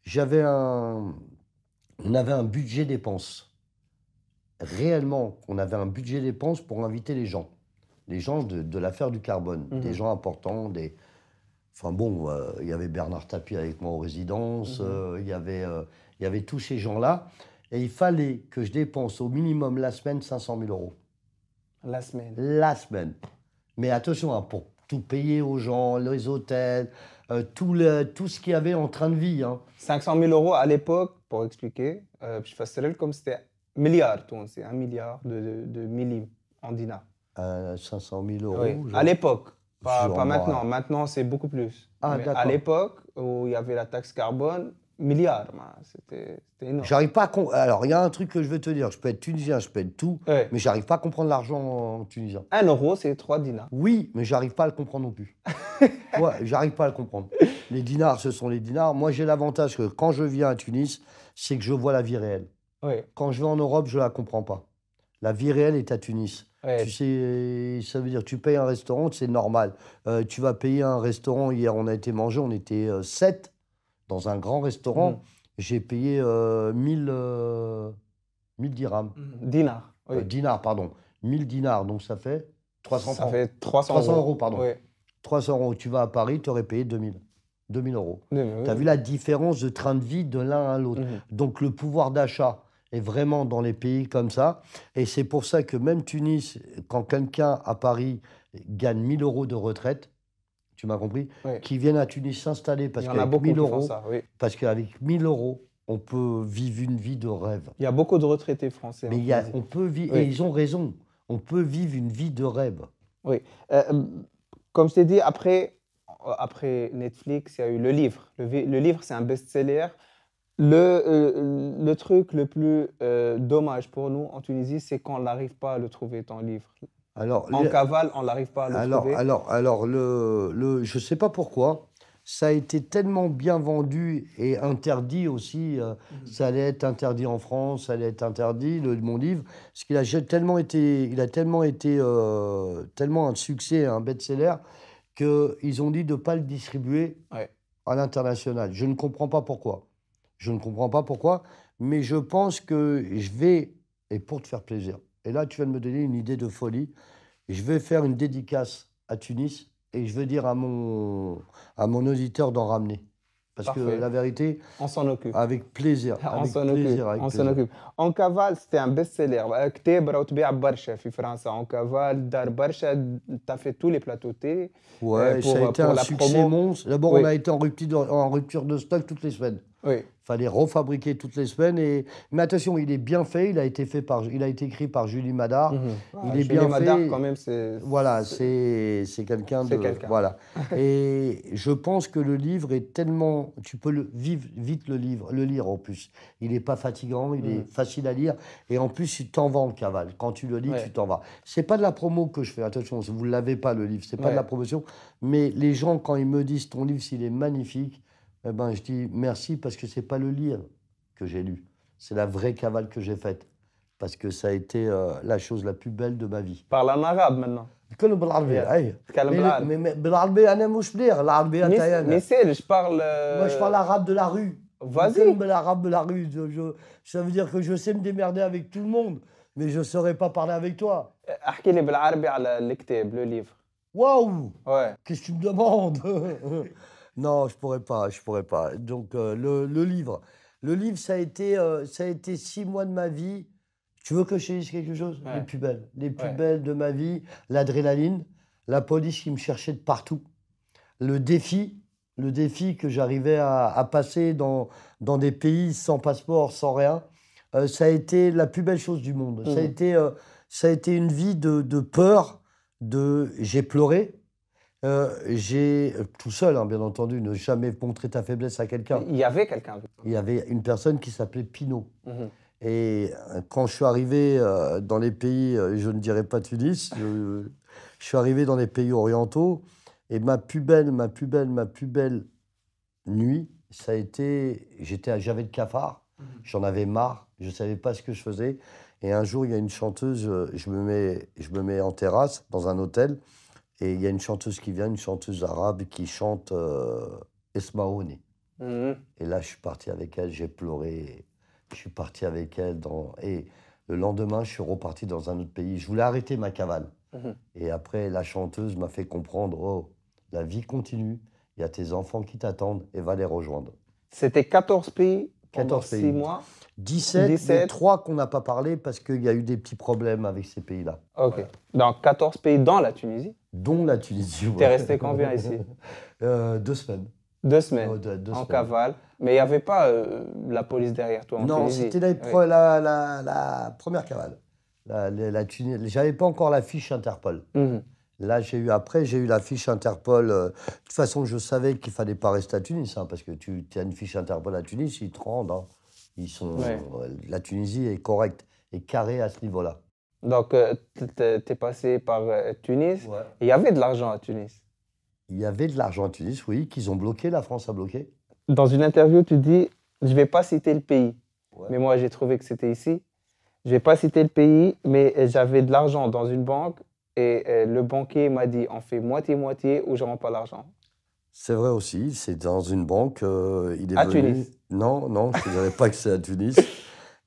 J'avais un, on avait un budget dépenses. Réellement, on avait un budget dépenses pour inviter les gens, les gens de, de l'affaire du carbone, mmh. des gens importants, des. Enfin bon, euh, il y avait Bernard Tapie avec moi aux résidences, mmh. euh, il y avait, euh, il y avait tous ces gens-là, et il fallait que je dépense au minimum la semaine cinq cent mille euros. La semaine. La semaine. Mais attention, hein, pour tout payer aux gens, les hôtels, euh, tout, le, tout ce qu'il y avait en train de vie. Hein. cinq cent mille euros à l'époque, pour expliquer, euh, je faisais comme c'était milliard, c'est un milliard de, de, de millimes en dinars. Euh, cinq cent mille euros oui. genre... À l'époque, pas, pas maintenant. Maintenant, c'est beaucoup plus. Ah, mais à l'époque où il y avait la taxe carbone, milliards. C'était énorme. J'arrive pas à com... Alors, il y a un truc que je veux te dire. Je peux être tunisien, je peux être tout, ouais. mais j'arrive pas à comprendre l'argent tunisien. Un euro, c'est trois dinars. Oui, mais j'arrive pas à le comprendre non plus. ouais, j'arrive pas à le comprendre. Les dinars, ce sont les dinars. Moi, j'ai l'avantage que quand je viens à Tunis, c'est que je vois la vie réelle. Ouais. Quand je vais en Europe, je la comprends pas. La vie réelle est à Tunis. Ouais. Tu sais, ça veut dire tu payes un restaurant, c'est normal. Euh, tu vas payer un restaurant. Hier, on a été manger, on était euh, sept dans un grand restaurant. Mmh. J'ai payé euh, mille, euh, mille dirhams. Mmh. Dinars. Oui. Euh, dinars, pardon. mille dinars, donc ça fait trois cents ça francs. Ça fait trois cents euros. euros pardon. Oui. trois cents euros. Tu vas à Paris, tu aurais payé deux mille. deux mille euros. Oui, oui, tu as oui. vu la différence de train de vie de l'un à l'autre. Mmh. Donc, le pouvoir d'achat est vraiment dans les pays comme ça. Et c'est pour ça que même Tunis, quand quelqu'un à Paris gagne mille euros de retraite, tu m'as compris, oui. qui viennent à Tunis s'installer parce qu'avec mille euros, oui. parce qu'avec mille euros, on peut vivre une vie de rêve. Il y a beaucoup de retraités français. Mais il y a, on peut vivre, oui. et ils ont raison, on peut vivre une vie de rêve. Oui. Euh, comme je t'ai dit, après, après Netflix, il y a eu le livre. Le, le livre, c'est un best-seller. Le, euh, le truc le plus euh, dommage pour nous en Tunisie, c'est qu'on n'arrive pas à le trouver, ton livre. Alors, en cavale, on n'arrive pas à le alors, trouver. Alors, alors le, le, je ne sais pas pourquoi, ça a été tellement bien vendu et interdit aussi. Euh, mmh. Ça allait être interdit en France, ça allait être interdit, le, mon livre. Parce qu'il a tellement été, il a tellement été euh, tellement un succès, un best-seller, qu'ils ont dit de ne pas le distribuer ouais. à l'international. Je ne comprends pas pourquoi. Je ne comprends pas pourquoi, mais je pense que je vais, et pour te faire plaisir, et là tu viens de me donner une idée de folie, je vais faire une dédicace à Tunis et je vais dire à mon, à mon auditeur d'en ramener. Parce Parfait. que la vérité, on s'en occupe. Avec plaisir. On s'en occupe. occupe. En cavale, c'était un best-seller. En cavale, Dar Barcha, tu as fait tous les plateaux télé. Ouais, pour, ça a été un succès monstre. D'abord, oui. on a été en rupture, de, en rupture de stock toutes les semaines. Oui. Fallait refabriquer toutes les semaines. Et... Mais attention, il est bien fait. Il a été, fait par... il a été écrit par Julie Madard. Mm-hmm. ah, il est Julie bien Madard, fait. quand même, c'est... Voilà, c'est quelqu'un de... Quelqu voilà. Et je pense que le livre est tellement... Tu peux le... Vive vite le, livre, le lire, en plus. Il n'est pas fatigant, il mm. est facile à lire. Et en plus, tu t'en vas en cavale. Quand tu le lis, ouais. tu t'en vas. C'est pas de la promo que je fais. Attention, vous ne l'avez pas, le livre. C'est pas ouais. de la promotion. Mais les gens, quand ils me disent « Ton livre, s'il est magnifique », eh ben, je dis merci parce que ce n'est pas le livre que j'ai lu. C'est la vraie cavale que j'ai faite. Parce que ça a été euh, la chose la plus belle de ma vie. Parle en arabe maintenant. Que le Mais mais je parle. Euh... Moi, je parle arabe de la rue. Vas-y. L'arabe de la rue. Je, je, ça veut dire que je sais me démerder avec tout le monde, mais je ne saurais pas parler avec toi. Parle-moi en arabe sur le livre. Waouh! Ouais. Qu'est-ce que tu me demandes? Non, je ne pourrais pas, je pourrais pas. Donc, euh, le, le livre. Le livre, ça a, été, euh, ça a été six mois de ma vie. Tu veux que je te dise quelque chose? ouais. Les plus belles. Les plus ouais. belles de ma vie. L'adrénaline, la police qui me cherchait de partout. Le défi, le défi que j'arrivais à, à passer dans, dans des pays sans passeport, sans rien. Euh, ça a été la plus belle chose du monde. Mmh. Ça a été, euh, ça a été une vie de, de peur. De... J'ai pleuré. Euh, j'ai, tout seul, hein, bien entendu, ne jamais montrer ta faiblesse à quelqu'un. Il y avait quelqu'un. Il y avait une personne qui s'appelait Pinot. Mm-hmm. Et quand je suis arrivé euh, dans les pays, je ne dirais pas Tunis, je, je suis arrivé dans les pays orientaux, et ma plus belle, ma plus belle, ma plus belle nuit, ça a été, j'étais, j'avais le cafard, mm-hmm. j'en avais marre, je ne savais pas ce que je faisais. Et un jour, il y a une chanteuse, je me mets, je me mets en terrasse, dans un hôtel, et il y a une chanteuse qui vient, une chanteuse arabe, qui chante euh, Esmaouni. Mmh. Et là, je suis parti avec elle, j'ai pleuré. Je suis parti avec elle. Dans... Et le lendemain, je suis reparti dans un autre pays. Je voulais arrêter ma cavale. Mmh. Et après, la chanteuse m'a fait comprendre, oh, la vie continue, il y a tes enfants qui t'attendent et va les rejoindre. C'était quatorze pays pendant six mois. dix-sept, dix-sept. trois qu'on n'a pas parlé parce qu'il y a eu des petits problèmes avec ces pays-là. Ok. Voilà. Dans quatorze pays dans la Tunisie? Dont la Tunisie. T'es ouais. resté combien ici? euh, Deux semaines. Deux semaines oh, deux, deux En semaines. cavale. Mais il n'y avait pas euh, la police derrière toi en non, Tunisie? Non, c'était la, oui. la, la, la première cavale. La, la, la Tunis... J'avais pas encore la fiche Interpol. Mm-hmm. Là, j'ai eu, après, j'ai eu la fiche Interpol. De toute façon, je savais qu'il ne fallait pas rester à Tunis, hein, parce que tu as une fiche Interpol à Tunis, ils te rendent. Hein. Ils sont, ouais. euh, la Tunisie est correcte et carrée à ce niveau-là. Donc, euh, tu es passé par euh, Tunis. Ouais. Et il y avait de l'argent à Tunis. Il y avait de l'argent à Tunis, oui, qu'ils ont bloqué, la France a bloqué. Dans une interview, tu dis, je ne vais pas citer le pays. Ouais. Mais moi, j'ai trouvé que c'était ici. Je ne vais pas citer le pays, mais j'avais de l'argent dans une banque. Et euh, le banquier m'a dit, on fait moitié-moitié ou je ne rends pas l'argent. C'est vrai aussi, c'est dans une banque. Euh, il est à venu... Tunis. Non, non, je ne savais pas que c'est à Tunis.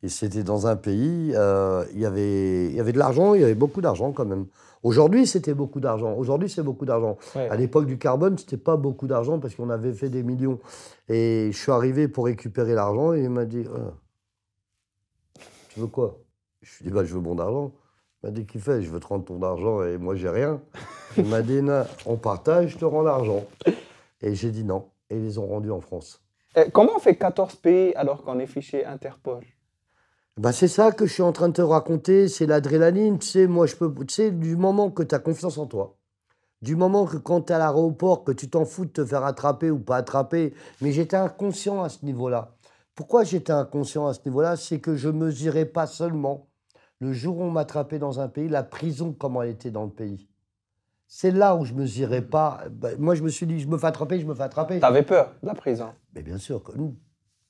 Et c'était dans un pays, euh, il y avait, il y avait de l'argent, il y avait beaucoup d'argent quand même. Aujourd'hui, c'était beaucoup d'argent. Aujourd'hui, c'est beaucoup d'argent. Ouais. À l'époque du carbone, ce n'était pas beaucoup d'argent parce qu'on avait fait des millions. Et je suis arrivé pour récupérer l'argent et il m'a dit, oh, tu veux quoi? Je lui ai dit, bah, je veux mon argent. Il m'a dit, qu'il fait, je veux te rendre ton argent et moi, j'ai rien. Il m'a dit, non, on partage, je te rends l'argent. Et j'ai dit non. Et ils les ont rendus en France. Et comment on fait quatorze pays alors qu'on est fiché Interpol? Ben c'est ça que je suis en train de te raconter. C'est l'adrénaline. Tu sais, moi, je peux. Tu sais, du moment que tu as confiance en toi, du moment que quand tu es à l'aéroport, que tu t'en fous de te faire attraper ou pas attraper. Mais j'étais inconscient à ce niveau-là. Pourquoi j'étais inconscient à ce niveau-là? C'est que je ne mesurais pas seulement. Le jour où on m'attrapait dans un pays, la prison, comment elle était dans le pays. C'est là où je ne mesurais pas. Bah, moi, je me suis dit, je me fais attraper, je me fais attraper. Tu avais peur de la prison? Mais bien sûr.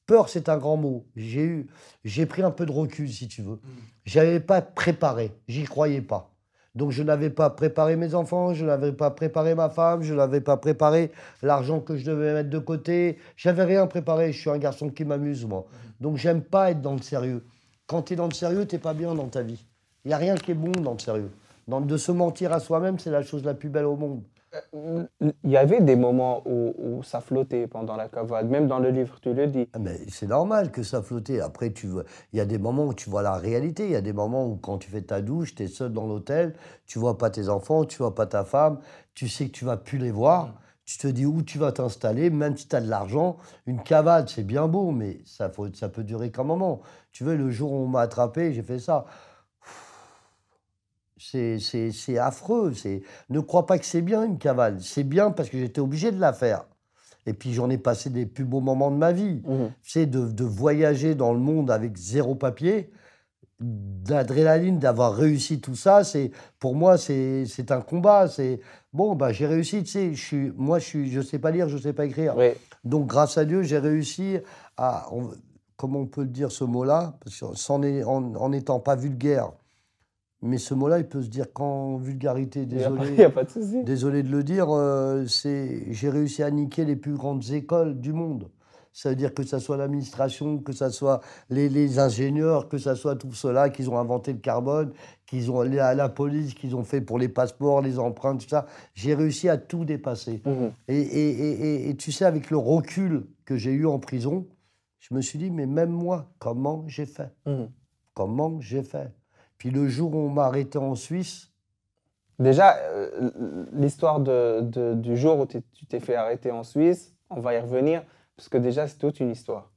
Peur, c'est un grand mot. J'ai eu, j'ai pris un peu de recul, si tu veux. Je n'avais pas préparé, j'y croyais pas. Donc, je n'avais pas préparé mes enfants, je n'avais pas préparé ma femme, je n'avais pas préparé l'argent que je devais mettre de côté. Je n'avais rien préparé. Je suis un garçon qui m'amuse, moi. Donc, j'aime pas être dans le sérieux. Quand tu es dans le sérieux, tu n'es pas bien dans ta vie. Il n'y a rien qui est bon dans le sérieux. Dans, de se mentir à soi-même, c'est la chose la plus belle au monde. Il y avait des moments où, où ça flottait pendant la cavale, même dans le livre, tu le dis. Mais c'est normal que ça flottait. Après, tu vois, il y a des moments où tu vois la réalité. Il y a des moments où quand tu fais ta douche, tu es seul dans l'hôtel, tu ne vois pas tes enfants, tu ne vois pas ta femme, tu sais que tu ne vas plus les voir. Tu te dis où tu vas t'installer, même si tu as de l'argent. Une cavale, c'est bien beau, mais ça, faut, ça peut durer qu'un moment. Tu vois, le jour où on m'a attrapé, j'ai fait ça. C'est affreux. Ne crois pas que c'est bien, une cavale. C'est bien parce que j'étais obligé de la faire. Et puis, j'en ai passé des plus beaux moments de ma vie. Mmh. C'est de, de voyager dans le monde avec zéro papier, d'adrénaline, d'avoir réussi tout ça, c'est pour moi, c'est un combat. C'est bon, bah, j'ai réussi, tu sais, je suis, moi, je suis, je sais pas lire, je sais pas écrire. Oui. Donc, grâce à Dieu, j'ai réussi à, on, comment on peut le dire, ce mot-là, en n'étant pas vulgaire, mais ce mot-là, il peut se dire qu'en vulgarité, désolé, y a pas de souci. Désolé de le dire, euh, c'est j'ai réussi à niquer les plus grandes écoles du monde. Ça veut dire que ça soit l'administration, que ça soit les, les ingénieurs, que ça soit tout cela, qu'ils ont inventé le carbone, qu'ils ont la, la police, qu'ils ont fait pour les passeports, les empreintes, tout ça. J'ai réussi à tout dépasser. Mmh. Et, et, et, et, et tu sais, avec le recul que j'ai eu en prison, je me suis dit, mais même moi, comment j'ai fait? Mmh. Comment j'ai fait? Puis le jour où on m'a arrêté en Suisse... Déjà, euh, l'histoire de, de, du jour où tu t'es fait arrêter en Suisse, on va y revenir... Parce que déjà, c'est toute une histoire.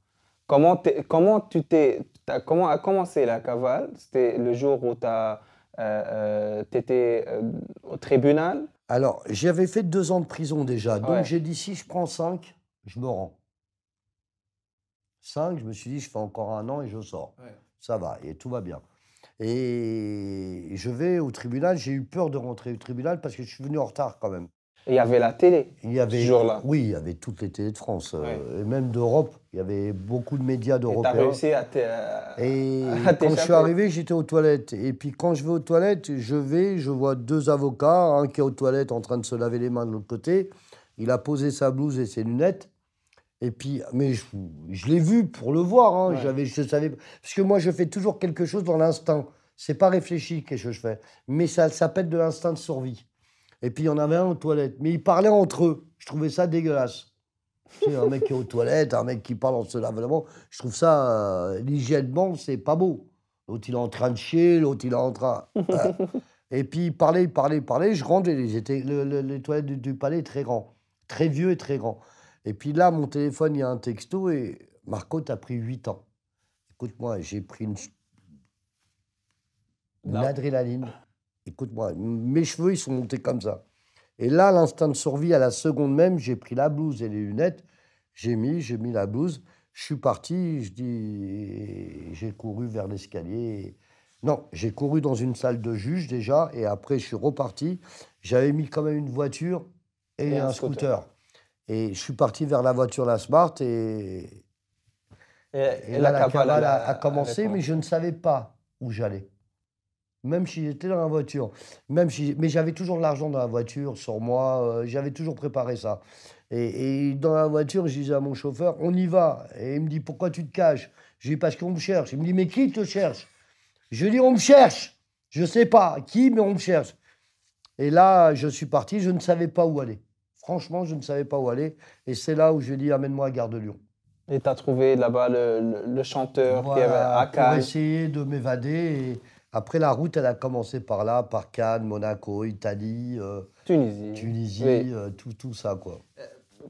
Comment, comment tu t'es, comment a commencé la cavale? C'était le jour où tu euh, euh, étais euh, au tribunal? Alors, j'avais fait deux ans de prison déjà. Donc, ouais. J'ai dit, si je prends cinq, je me rends. Cinq, je me suis dit, je fais encore un an et je sors. Ouais. Ça va, et tout va bien. Et je vais au tribunal. J'ai eu peur de rentrer au tribunal parce que je suis venu en retard quand même. Il y avait la télé, il y avait, ce jour-là. Oui, il y avait toutes les télés de France, ouais. euh, et même d'Europe. Il y avait beaucoup de médias d'Européens. Et t'as réussi à t'échapper. Et quand je suis arrivé, j'étais aux toilettes. Et puis quand je vais aux toilettes, je vais, je vois deux avocats, un qui est aux toilettes en train de se laver les mains de l'autre côté. Il a posé sa blouse et ses lunettes. Et puis, mais je, je l'ai vu pour le voir. Hein. Ouais. J'avais, je savais, parce que moi, je fais toujours quelque chose dans l'instinct. C'est pas réfléchi, qu'est-ce que je fais. Mais ça s'appelle de l'instinct de survie. Et puis, il y en avait un aux toilettes. Mais ils parlaient entre eux. Je trouvais ça dégueulasse. Tu sais, un mec qui est aux toilettes, un mec qui parle en se lavant les mains. Je trouve ça, euh, l'hygiènement, c'est pas beau. L'autre, il est en train de chier, l'autre, il est en train... Voilà. Et puis, ils parlaient, ils parlaient, ils parlaient. Je rentrais. Le, le, les toilettes du, du palais, très grand. Très vieux et très grand. Et puis là, mon téléphone, il y a un texto. Et Marco, t'as pris huit ans. Écoute-moi, j'ai pris une... une adrénaline. Écoute-moi, mes cheveux, ils sont montés comme ça. Et là, l'instinct de survie, à la seconde même, j'ai pris la blouse et les lunettes. J'ai mis, j'ai mis la blouse. Je suis parti, je dis... J'ai couru vers l'escalier. Non, j'ai couru dans une salle de juge, déjà, et après, je suis reparti. J'avais mis quand même une voiture et, et un, un scooter. scooter. Et je suis parti vers la voiture, la Smart, et... Et, et, et là, la, la Cavale a, a commencé, mais je ne savais pas où j'allais. Même si j'étais dans la voiture. Même si, mais j'avais toujours de l'argent dans la voiture, sur moi. Euh, j'avais toujours préparé ça. Et, et dans la voiture, je disais à mon chauffeur, on y va. Et il me dit, pourquoi tu te caches? Je lui dis, parce qu'on me cherche. Il me dit, mais qui te cherche? Je lui dis, on me cherche. Je ne sais pas qui, mais on me cherche. Et là, je suis parti, je ne savais pas où aller. Franchement, je ne savais pas où aller. Et c'est là où je lui ai dit, amène-moi à Gare de Lyon. Et tu as trouvé là-bas le, le, le chanteur voilà, qui avait à Cannes. J'ai essayé de m'évader. Après, la route, elle a commencé par là, par Cannes, Monaco, Italie, euh, Tunisie, Tunisie oui. euh, tout, tout ça, quoi.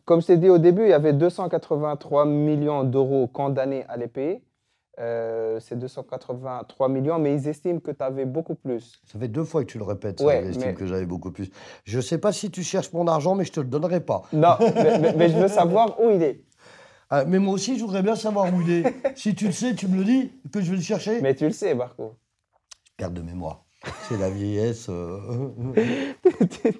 Comme je t'ai dit au début, il y avait deux cent quatre-vingt-trois millions d'euros condamnés à les payer. Euh, c'est deux cent quatre-vingt-trois millions, mais ils estiment que tu avais beaucoup plus. Ça fait deux fois que tu le répètes, ça, ouais, ils estiment mais... que j'avais beaucoup plus. Je ne sais pas si tu cherches mon argent, mais je ne te le donnerai pas. Non, mais, mais, mais je veux savoir où il est. Ah, mais moi aussi, je voudrais bien savoir où il est. Si tu le sais, tu me le dis, que je vais le chercher. Mais tu le sais, Marco. Je perds de mémoire. C'est la vieillesse. Euh...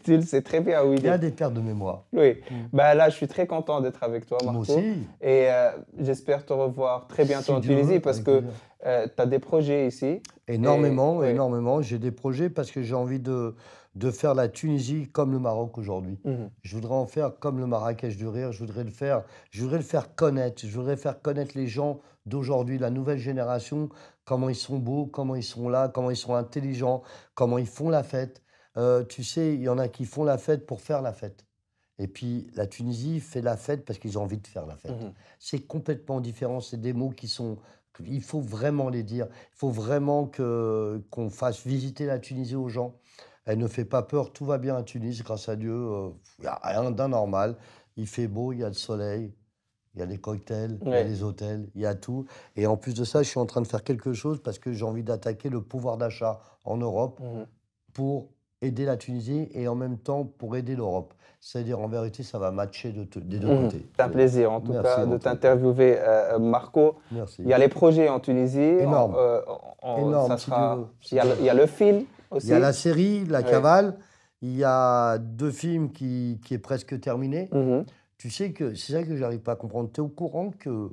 tu le sais très bien, oui. Il y a des pertes de mémoire. Oui. Mmh. Bah là, je suis très content d'être avec toi, Marco. Moi aussi. Et euh, j'espère te revoir très bientôt en Tunisie parce que euh, tu as des projets ici. Énormément, et, énormément. Oui. J'ai des projets parce que j'ai envie de, de faire la Tunisie comme le Maroc aujourd'hui. Mmh. Je voudrais en faire comme le Marrakech du Rire. Je voudrais le faire, je voudrais le faire connaître. Je voudrais faire connaître les gens d'aujourd'hui, la nouvelle génération, comment ils sont beaux, comment ils sont là, comment ils sont intelligents, comment ils font la fête. Euh, tu sais, il y en a qui font la fête pour faire la fête. Et puis, la Tunisie fait la fête parce qu'ils ont envie de faire la fête. Mmh. C'est complètement différent. C'est des mots qui sont... Il faut vraiment les dire. Il faut vraiment que, qu'on fasse visiter la Tunisie aux gens. Elle ne fait pas peur. Tout va bien à Tunis, grâce à Dieu. Il n'y a rien d'anormal. Il fait beau, il y a le soleil. Il y a les cocktails, ouais. Il y a les hôtels, il y a tout. Et en plus de ça, je suis en train de faire quelque chose parce que j'ai envie d'attaquer le pouvoir d'achat en Europe mmh. pour aider la Tunisie et en même temps pour aider l'Europe. C'est-à-dire, en vérité, ça va matcher de des deux mmh. côtés. C'est un plaisir, en tout Merci cas, de t'interviewer, euh, Marco. Merci. Il y a les projets en Tunisie. Énorme. En, euh, en, Énorme, ça sera... si tu veux. Il y a le film aussi. Il y a la série, La Cavale. Ouais. Il y a deux films qui, qui est presque terminé. Mmh. Tu sais que c'est ça que j'arrive pas à comprendre. Tu es au courant que...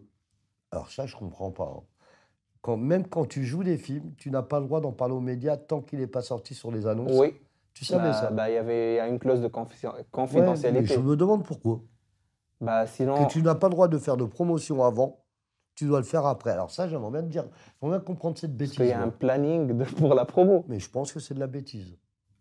Alors ça, je comprends pas. Hein. Quand, même quand tu joues des films, tu n'as pas le droit d'en parler aux médias tant qu'il n'est pas sorti sur les annonces. Oui. Tu savais bah, ça bah, y avait une clause de confidentialité. Ouais, je me demande pourquoi. Bah, sinon... Que tu n'as pas le droit de faire de promotion avant, tu dois le faire après. Alors ça, j'aimerais bien te dire, j'aimerais bien comprendre cette bêtise. Parce qu'il y a un planning de, pour la promo. Mais je pense que c'est de la bêtise.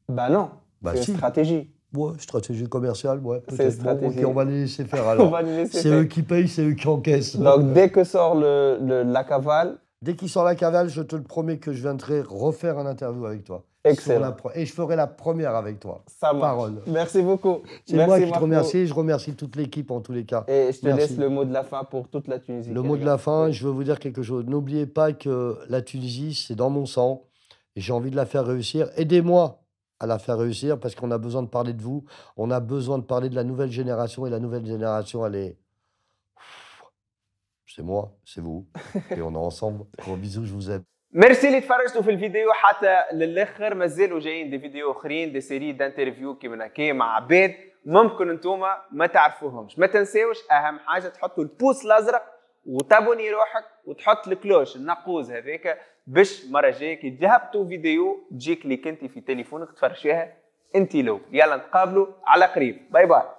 Bah non, bah, c'est si. une stratégie. Ouais, stratégie commerciale, ouais. C'est stratégie. Bon, okay, on va les laisser faire alors. C'est eux qui payent, c'est eux qui encaissent. Donc dès que sort le, le, la Cavale... Dès qu'il sort la Cavale, je te le promets que je viendrai refaire un interview avec toi. Excellent. Et je ferai la première avec toi. Ça marche. Parole. Merci beaucoup. C'est moi qui te remercie. Je remercie toute l'équipe en tous les cas. Et je te Merci. laisse le mot de la fin pour toute la Tunisie. Le mot de la fin, je veux vous dire quelque chose. N'oubliez pas que la Tunisie, c'est dans mon sang. J'ai envie de la faire réussir. Aidez-moi à la faire réussir parce qu'on a besoin de parler de vous. On a besoin de parler de la nouvelle génération. Et la nouvelle génération, elle est... C'est moi, c'est vous. Et on est ensemble. Gros bisous, je vous aime. ميرسي اللي تفرجتوا في الفيديو حتى للاخر. مازالوا جايين دي فيديو اخرين دي سيري دانترفيو كيما هكا مع عباد ممكن انتوما ما تعرفوهمش. ما تنساوش اهم حاجه تحطوا البوس الازرق وتابوني روحك وتحط الكلوش النقوز هذاك باش المره الجايه كي تهبطوا فيديو تجيك ليك انت في تليفونك تفرجيها انت لو. يلا نتقابلوا على قريب. باي باي.